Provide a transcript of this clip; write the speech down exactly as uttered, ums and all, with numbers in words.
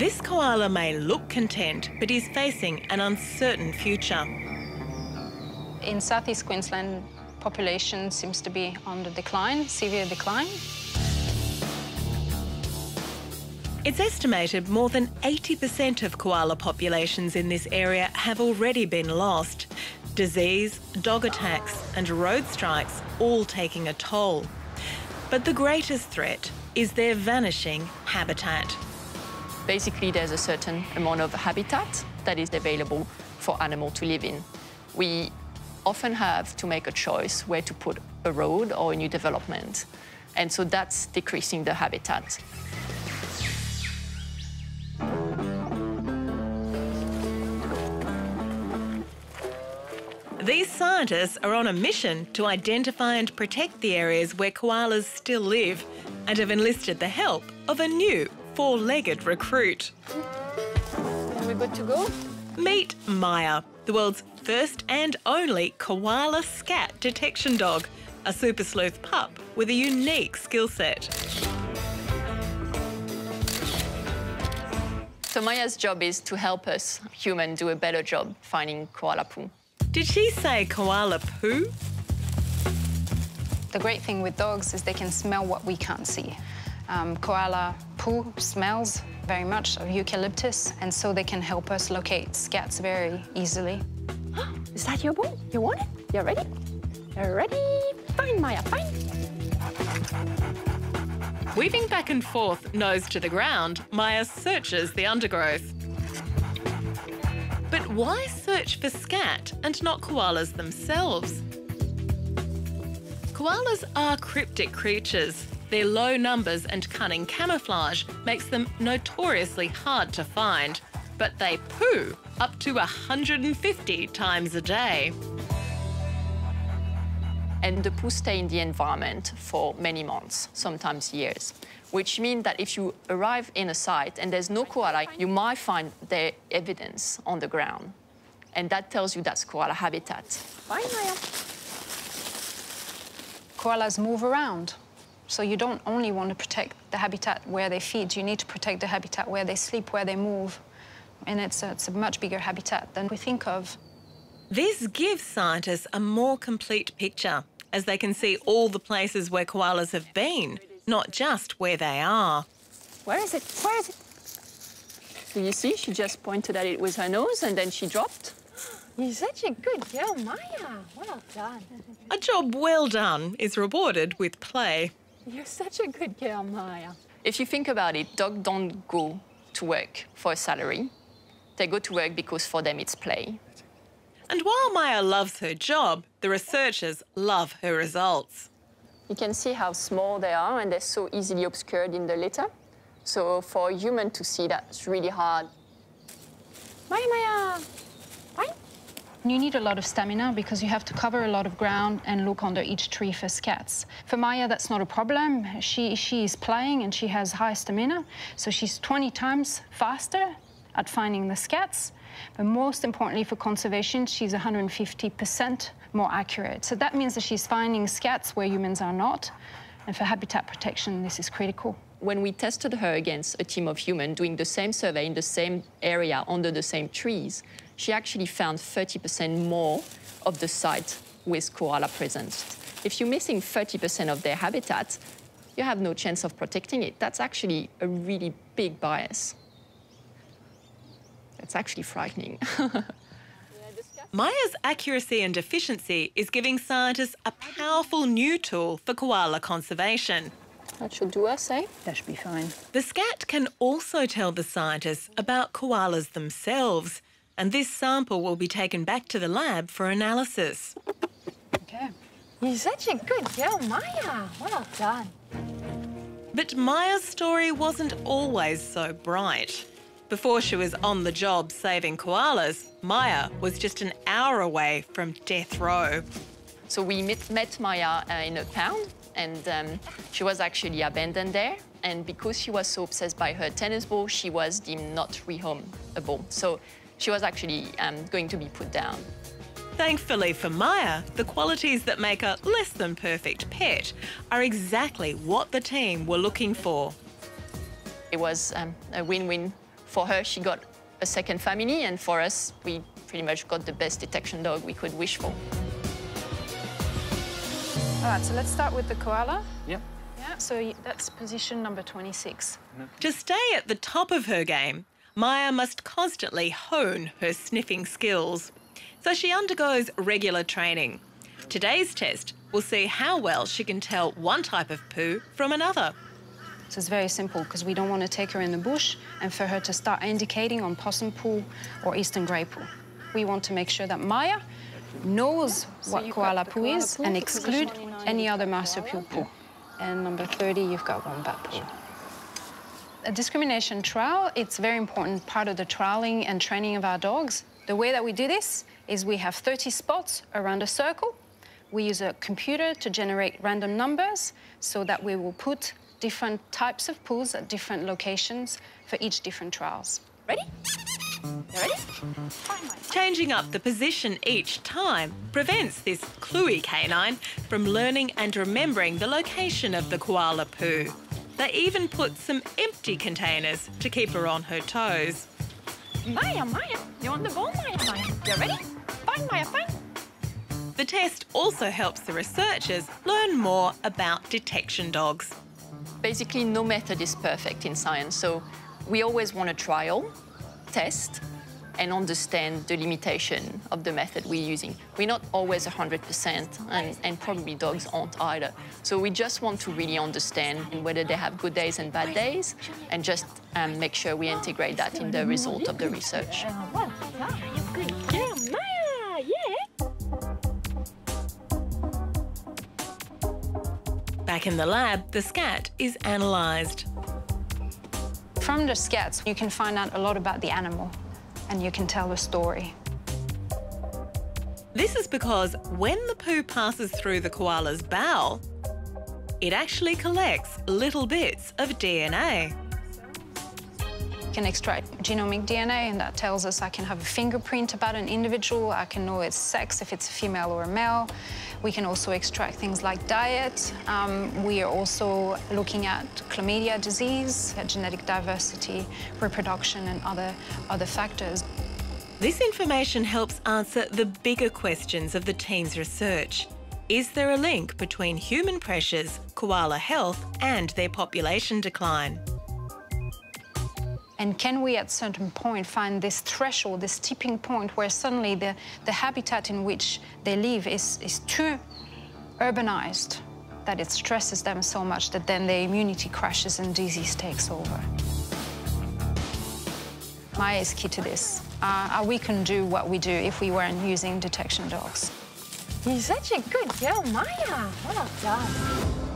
This koala may look content, but is facing an uncertain future. In southeast Queensland, population seems to be on the decline, severe decline. It's estimated more than eighty percent of koala populations in this area have already been lost. Disease, dog attacks and road strikes all taking a toll. But the greatest threat is their vanishing habitat. Basically, there's a certain amount of habitat that is available for animals to live in. We often have to make a choice where to put a road or a new development, and so that's decreasing the habitat. These scientists are on a mission to identify and protect the areas where koalas still live and have enlisted the help of a new four-legged recruit. Are we good to go? Meet Maya, the world's first and only koala scat detection dog, a super sleuth pup with a unique skill set. So Maya's job is to help us humans do a better job finding koala poo. Did she say koala poo? The great thing with dogs is they can smell what we can't see. Um, koala poo smells very much of eucalyptus, and so they can help us locate scats very easily. Is that your ball? You want it? You're ready? You're ready? Fine, Maya, fine. Weaving back and forth, nose to the ground, Maya searches the undergrowth. But why search for scat and not koalas themselves? Koalas are cryptic creatures. Their low numbers and cunning camouflage makes them notoriously hard to find, but they poo up to one hundred fifty times a day. And the poo stay in the environment for many months, sometimes years, which means that if you arrive in a site and there's no koala, you might find their evidence on the ground. And that tells you that's koala habitat. Bye, Maya. Koalas move around, so you don't only want to protect the habitat where they feed, you need to protect the habitat where they sleep, where they move. And it's a, it's a much bigger habitat than we think of. This gives scientists a more complete picture, as they can see all the places where koalas have been, not just where they are. Where is it? Where is it? Do you see? She just pointed at it with her nose and then she dropped. You're such a good girl, Maya. Well done. A job well done is rewarded with play. You're such a good girl, Maya. If you think about it, dogs don't go to work for a salary. They go to work because for them it's play. And while Maya loves her job, the researchers love her results. You can see how small they are and they're so easily obscured in the litter. So for a human to see, that's really hard. Bye, Maya. Bye. You need a lot of stamina because you have to cover a lot of ground and look under each tree for scats. For Maya, that's not a problem. She, she is playing and she has high stamina, so she's twenty times faster at finding the scats. But most importantly for conservation, she's one hundred fifty percent more accurate. So that means that she's finding scats where humans are not. And for habitat protection, this is critical. When we tested her against a team of humans doing the same survey in the same area under the same trees, she actually found thirty percent more of the site with koala presence. If you're missing thirty percent of their habitat, you have no chance of protecting it. That's actually a really big bias. It's actually frightening. Maya's accuracy and efficiency is giving scientists a powerful new tool for koala conservation. That should do us, eh? That should be fine. The scat can also tell the scientists about koalas themselves, and this sample will be taken back to the lab for analysis. Okay. You're such a good girl, Maya. Well done. But Maya's story wasn't always so bright. Before she was on the job saving koalas, Maya was just an hour away from death row. So we met, met Maya uh, in a pound, and um, she was actually abandoned there. And because she was so obsessed by her tennis ball, she was deemed not rehomable. So she was actually um, going to be put down. Thankfully for Maya, the qualities that make a less than perfect pet are exactly what the team were looking for. It was um, a win-win for her, she got a second family, and for us, we pretty much got the best detection dog we could wish for. All right, so let's start with the koala. Yep. Yeah, so that's position number twenty-six. Yep. To stay at the top of her game, Maya must constantly hone her sniffing skills. So she undergoes regular training. Today's test will see how well she can tell one type of poo from another. So it's very simple, because we don't want to take her in the bush and for her to start indicating on possum poo or eastern grey poo. We want to make sure that Maya knows so what koala poo koala is poo, and exclude any other marsupial poo. And number thirty, you've got wombat poo. A discrimination trial, it's a very important part of the trialling and training of our dogs. The way that we do this is we have thirty spots around a circle. We use a computer to generate random numbers so that we will put different types of poos at different locations for each different trials. Ready? You ready? Changing up the position each time prevents this cluey canine from learning and remembering the location of the koala poo. They even put some empty containers to keep her on her toes. Maya, Maya, you're on the ball, Maya, Maya. You ready? Fine, Maya, fine. The test also helps the researchers learn more about detection dogs. Basically, no method is perfect in science, so we always want to trial, test, and understand the limitation of the method we're using. We're not always one hundred percent, and, and probably dogs aren't either. So we just want to really understand whether they have good days and bad days, and just um, make sure we integrate that in the result of the research. Back in the lab, the scat is analysed. From the scats, you can find out a lot about the animal and you can tell a story. This is because when the poo passes through the koala's bowel, it actually collects little bits of D N A. You can extract genomic D N A, and that tells us I can have a fingerprint about an individual, I can know its sex, if it's a female or a male. We can also extract things like diet. Um, we are also looking at chlamydia disease, genetic diversity, reproduction, and other, other factors. This information helps answer the bigger questions of the team's research. Is there a link between human pressures, koala health, and their population decline? And can we, at a certain point, find this threshold, this tipping point, where suddenly the, the habitat in which they live is, is too urbanized, that it stresses them so much that then their immunity crashes and disease takes over? Maya is key to this. Uh, we can do what we do if we weren't using detection dogs. You're such a good girl, Maya. Well done.